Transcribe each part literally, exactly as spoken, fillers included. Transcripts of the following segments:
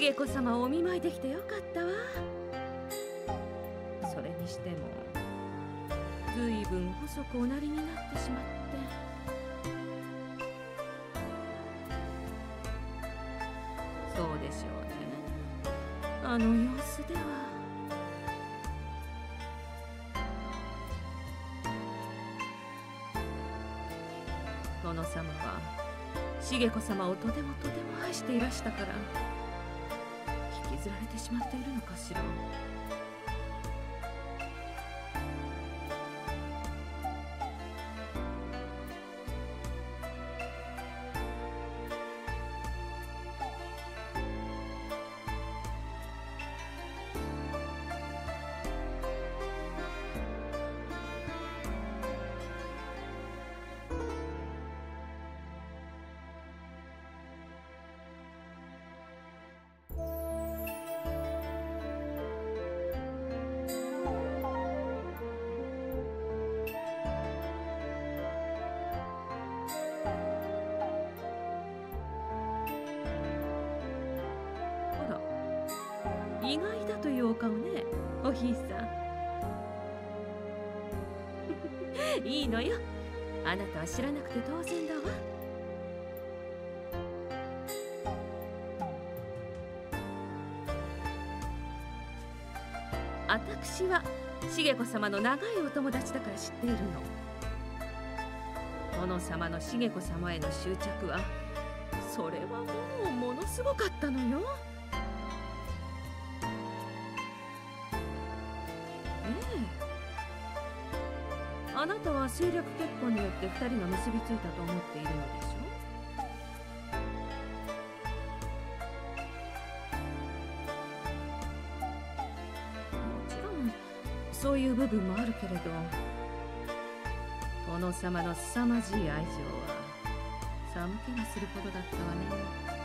重子様をお見舞いできてよかったわ。それにしてもずいぶん細くおなりになってしまって。そうでしょうね、あの様子では。殿様は重子様をとてもとても愛していらしたから、引きずられてしまっているのかしら。意外だというお顔ね、おひいさん。いいのよ、あなたは知らなくて当然だわ。あたくしは重子様の長いお友達だから知っているの。殿様の重子様への執着は、それはもうものすごかったのよ。あなたは政略結婚によってふたりが結びついたと思っているのでしょう。もちろんそういう部分もあるけれど、殿様の凄まじい愛情は寒気がするほどだったわね。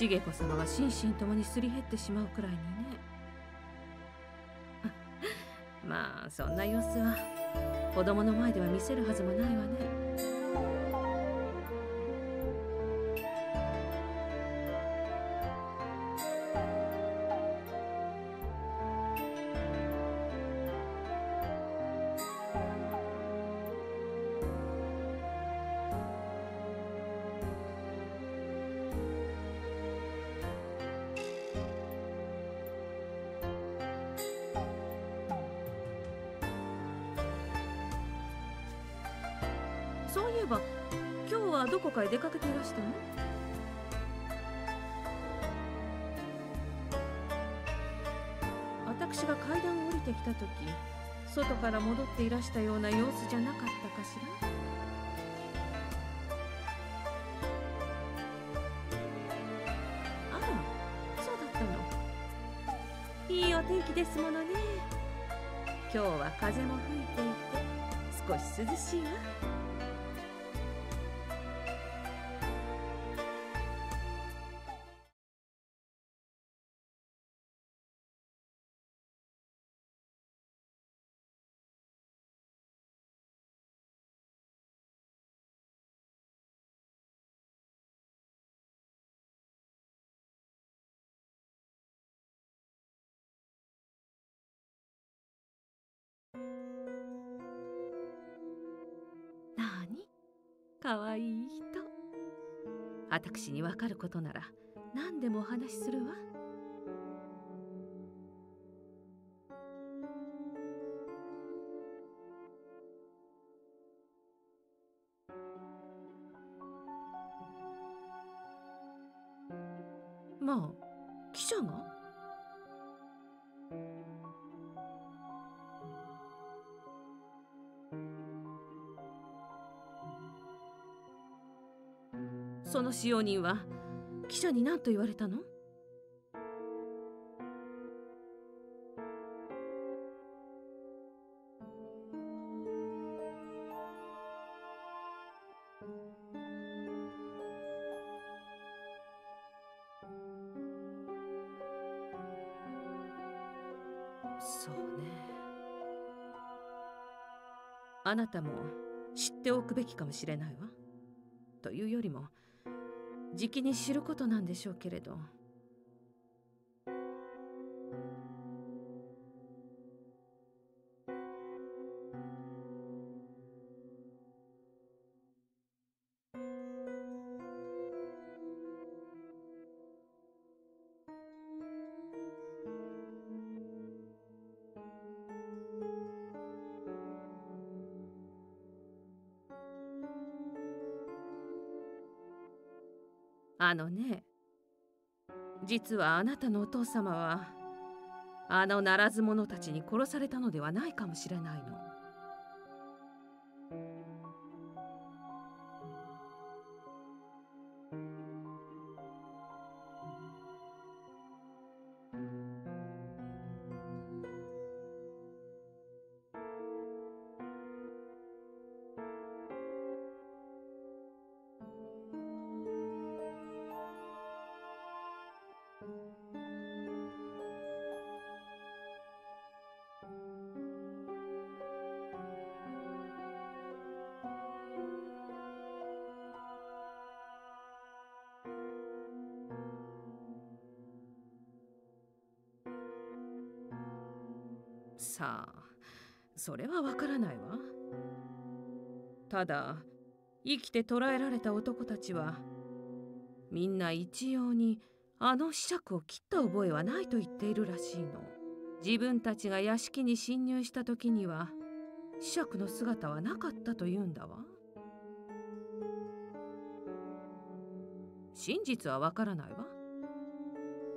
重子様は心身ともにすり減ってしまうくらいにね。まあそんな様子は子供の前では見せるはずもないわね。そういえば、今日はどこかへ出かけていらしたの？私が階段を降りてきたとき、外から戻っていらしたような様子じゃなかったかしら？あら、そうだったの。いいお天気ですものね。今日は風も吹いていて、少し涼しいわ。かわいい人。私にわかることなら何でもお話しするわ。まあ記者がその使用人は記者に何と言われたの？そうね。あなたも知っておくべきかもしれないわ。というよりもじきに知ることなんでしょうけれど。あのね、実はあなたのお父様はあのならず者たちに殺されたのではないかもしれないの。さあ、それはわからないわ。ただ生きて捕らえられた男たちはみんな一様にあの子爵を切った覚えはないと言っているらしいの。自分たちが屋敷に侵入した時には子爵の姿はなかったというんだわ。真実はわからないわ。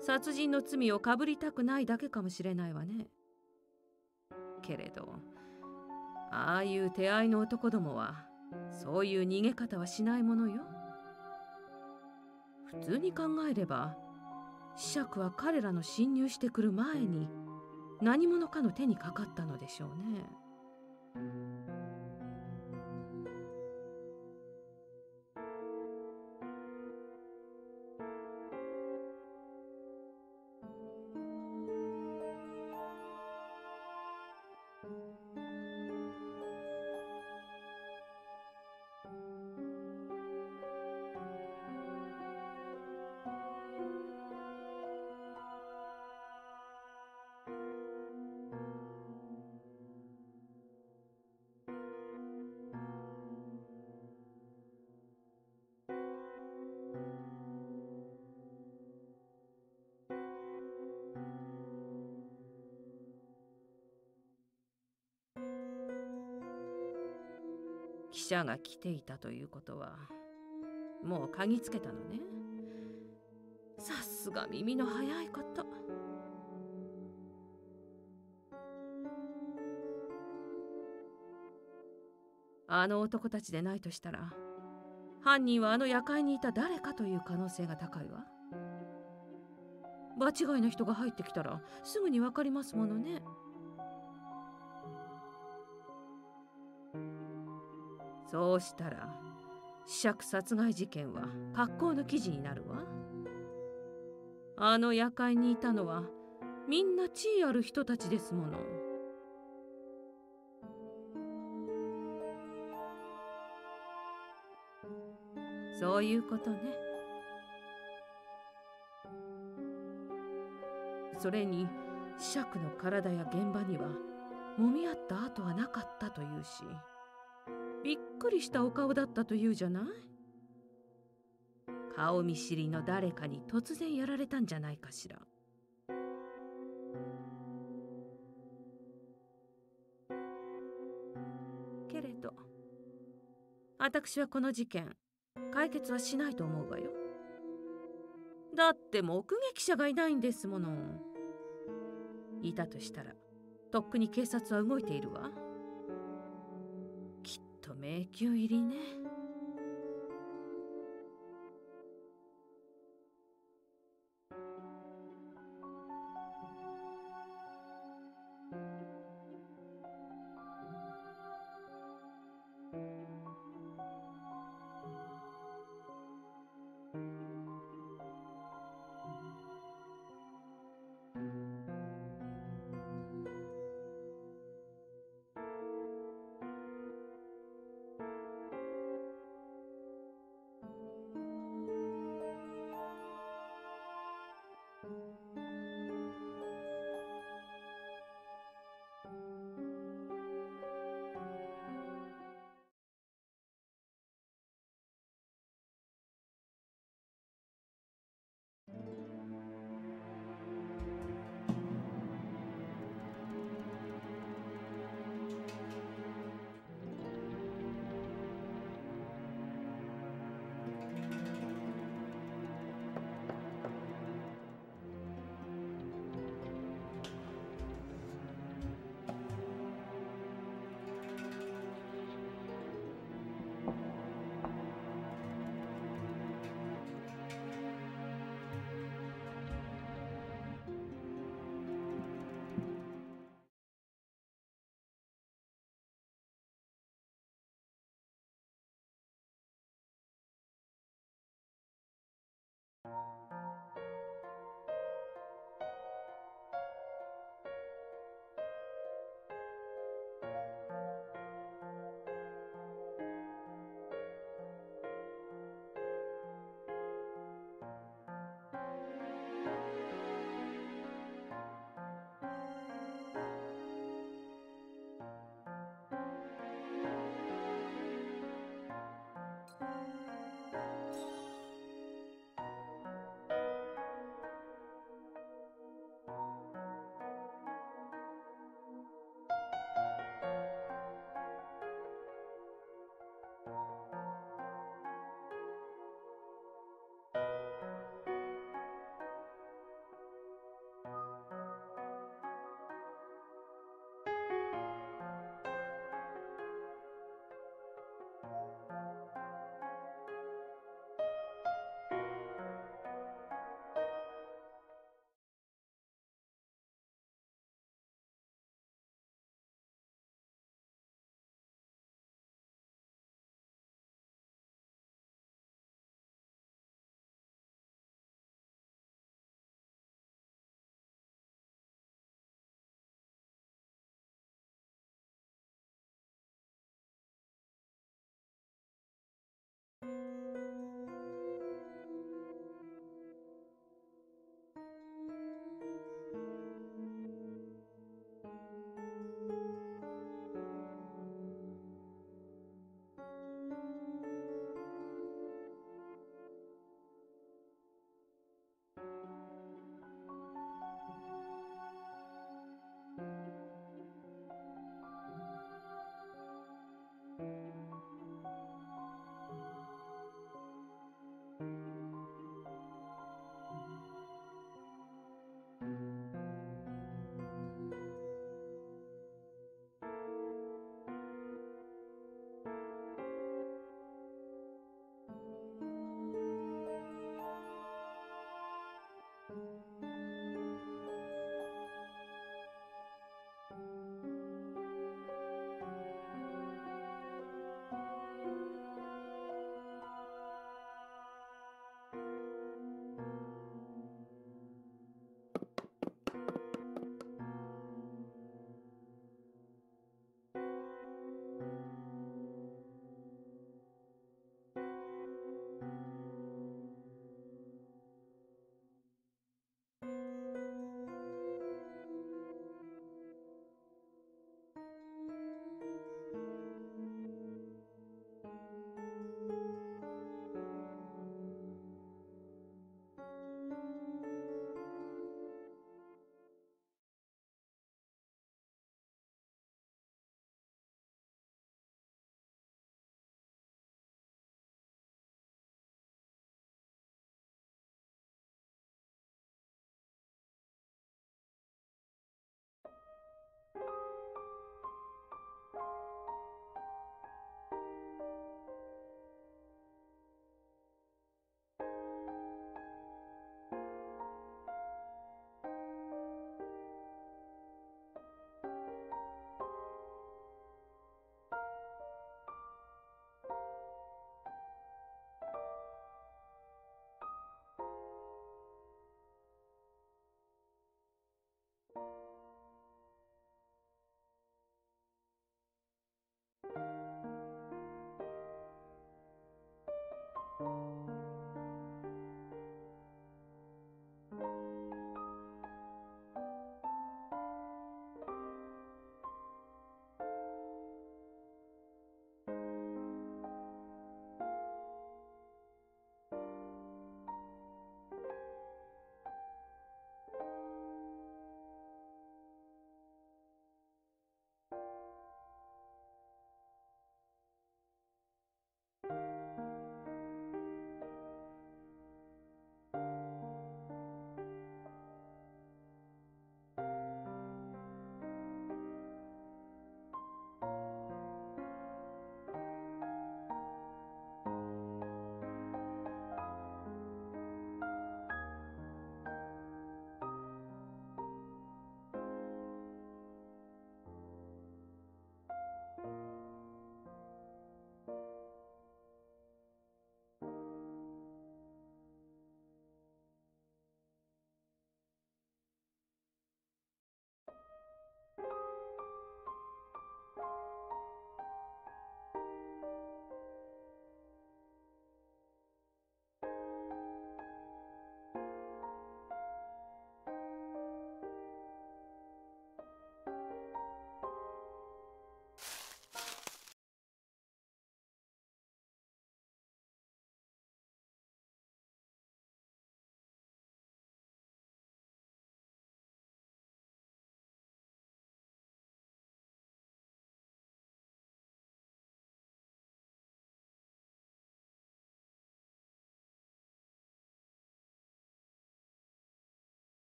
殺人の罪をかぶりたくないだけかもしれないわね。けれどああいう手合いの男どもはそういう逃げ方はしないものよ。普通に考えれば子爵は彼らの侵入してくる前に何者かの手にかかったのでしょうね。記者が来ていたということはもう嗅ぎつけたのね。さすが耳の早いこと。あの男たちでないとしたら犯人はあの夜会にいた誰かという可能性が高いわ。場違いの人が入ってきたらすぐに分かりますものね。そうしたら子爵殺害事件は格好の記事になるわ。あの夜会にいたのはみんな地位ある人たちですもの。そういうことね。それに子爵の体や現場には揉み合った跡はなかったというし、びっくりしたお顔だったというじゃない。顔見知りの誰かに突然やられたんじゃないかしら。けれど私はこの事件解決はしないと思うわよ。だって目撃者がいないんですもの。いたとしたらとっくに警察は動いているわ。迷宮入りね。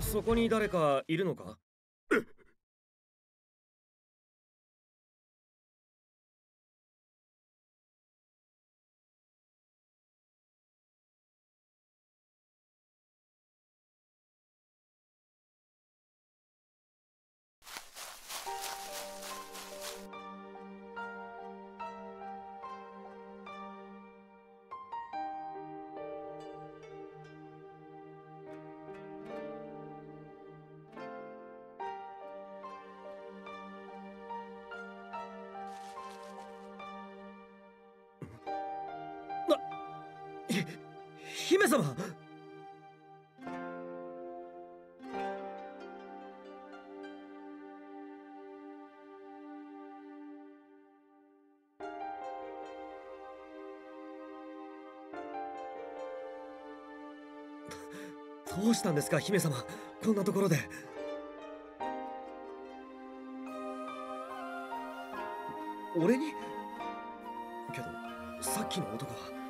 そこに誰かいるのか？姫様、どうしたんですか姫様、こんなところで。俺に？けどさっきの男は。